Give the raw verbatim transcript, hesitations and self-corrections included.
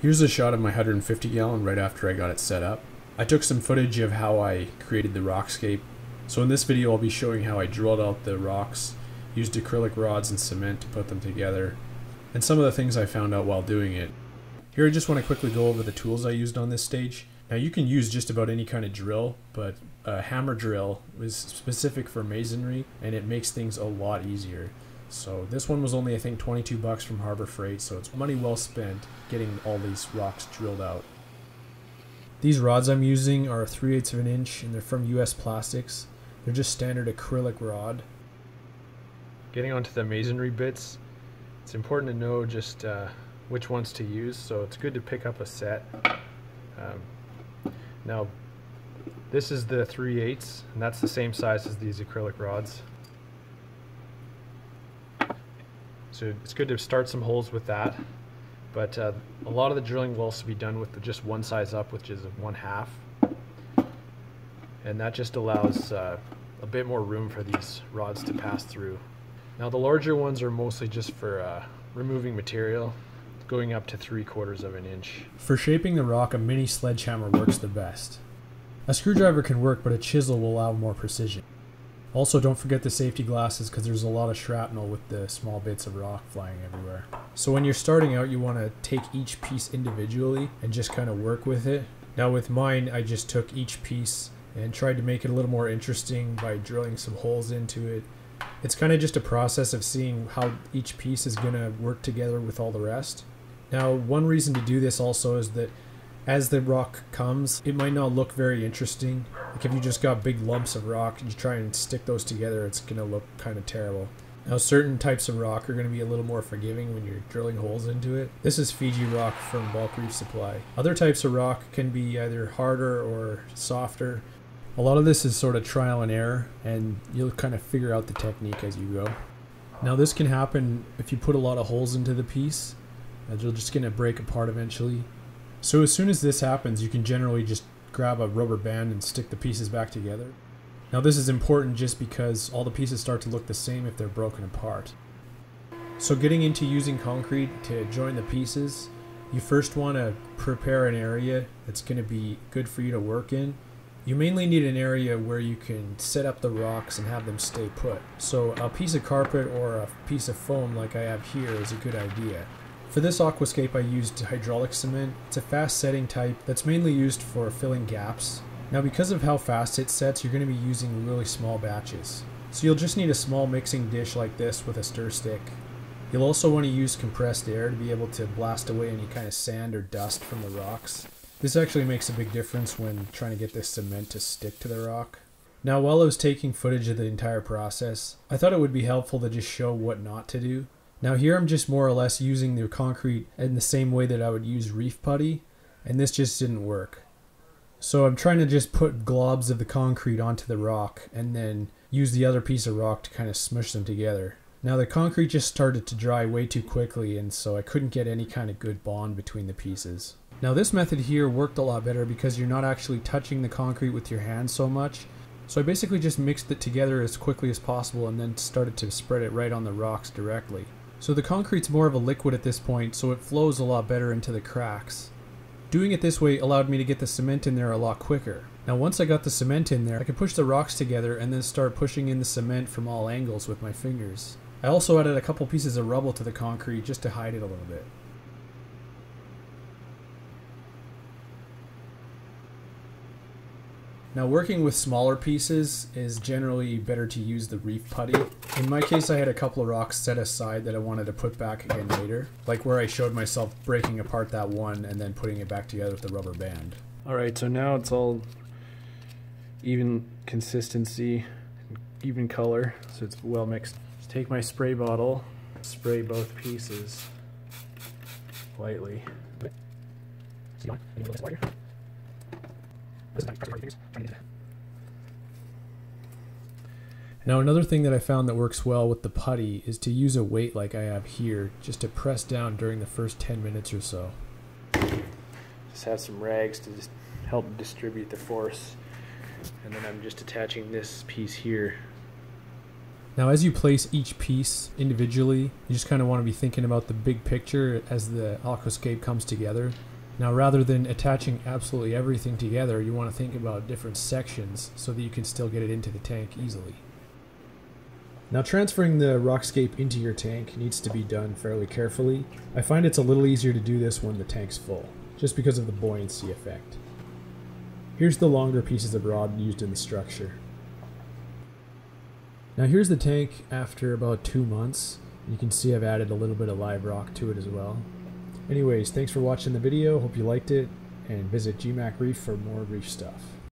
Here's a shot of my one hundred fifty gallon right after I got it set up. I took some footage of how I created the rockscape. So in this video I'll be showing how I drilled out the rocks, used acrylic rods and cement to put them together, and some of the things I found out while doing it. Here I just want to quickly go over the tools I used on this stage. Now you can use just about any kind of drill, but a hammer drill is specific for masonry and it makes things a lot easier. So this one was only, I think, twenty-two bucks from Harbor Freight, so it's money well spent getting all these rocks drilled out. These rods I'm using are three eighths of an inch and they're from U S Plastics. They're just standard acrylic rod. Getting onto the masonry bits, it's important to know just uh, which ones to use, so it's good to pick up a set. Um, now this is the three eighths and that's the same size as these acrylic rods. So it's good to start some holes with that, but uh, a lot of the drilling will also be done with just one size up, which is one half, and that just allows uh, a bit more room for these rods to pass through. Now the larger ones are mostly just for uh, removing material, going up to three quarters of an inch. For shaping the rock, a mini sledgehammer works the best. A screwdriver can work, but a chisel will allow more precision. Also, don't forget the safety glasses because there's a lot of shrapnel with the small bits of rock flying everywhere. So when you're starting out, you want to take each piece individually and just kind of work with it. Now with mine, I just took each piece and tried to make it a little more interesting by drilling some holes into it. It's kind of just a process of seeing how each piece is going to work together with all the rest. Now, one reason to do this also is that as the rock comes, it might not look very interesting. Like if you just got big lumps of rock and you try and stick those together, it's going to look kind of terrible. Now certain types of rock are going to be a little more forgiving when you're drilling holes into it. This is Fiji rock from Bulk Reef Supply. Other types of rock can be either harder or softer. A lot of this is sort of trial and error, and you'll kind of figure out the technique as you go. Now this can happen if you put a lot of holes into the piece. They're just going to break apart eventually. So as soon as this happens, you can generally just grab a rubber band and stick the pieces back together. Now this is important just because all the pieces start to look the same if they're broken apart. So getting into using concrete to join the pieces, you first want to prepare an area that's going to be good for you to work in. You mainly need an area where you can set up the rocks and have them stay put. So a piece of carpet or a piece of foam like I have here is a good idea. For this aquascape I used hydraulic cement. It's a fast setting type that's mainly used for filling gaps. Now because of how fast it sets, you're going to be using really small batches. So you'll just need a small mixing dish like this with a stir stick. You'll also want to use compressed air to be able to blast away any kind of sand or dust from the rocks. This actually makes a big difference when trying to get this cement to stick to the rock. Now while I was taking footage of the entire process, I thought it would be helpful to just show what not to do. Now here I'm just more or less using the concrete in the same way that I would use reef putty, and this just didn't work. So I'm trying to just put globs of the concrete onto the rock and then use the other piece of rock to kind of smush them together. Now the concrete just started to dry way too quickly, and so I couldn't get any kind of good bond between the pieces. Now this method here worked a lot better because you're not actually touching the concrete with your hand so much. So I basically just mixed it together as quickly as possible and then started to spread it right on the rocks directly. So the concrete's more of a liquid at this point, so it flows a lot better into the cracks. Doing it this way allowed me to get the cement in there a lot quicker. Now once I got the cement in there, I could push the rocks together and then start pushing in the cement from all angles with my fingers. I also added a couple pieces of rubble to the concrete just to hide it a little bit. Now working with smaller pieces is generally better to use the reef putty. In my case, I had a couple of rocks set aside that I wanted to put back again later, like where I showed myself breaking apart that one and then putting it back together with the rubber band. Alright, so now it's all even consistency, even color, so it's well mixed. Just take my spray bottle, spray both pieces lightly. Now another thing that I found that works well with the putty is to use a weight like I have here just to press down during the first ten minutes or so. Just have some rags to just help distribute the force, and then I'm just attaching this piece here Now, as you place each piece individually, you just kind of want to be thinking about the big picture as the aquascape comes together. Now, rather than attaching absolutely everything together, you want to think about different sections so that you can still get it into the tank easily. Now, transferring the rockscape into your tank needs to be done fairly carefully. I find it's a little easier to do this when the tank's full, just because of the buoyancy effect. Here's the longer pieces of rod used in the structure. Now here's the tank after about two months. You can see I've added a little bit of live rock to it as well. Anyways, thanks for watching the video. Hope you liked it, and visit G M A C Reef for more reef stuff.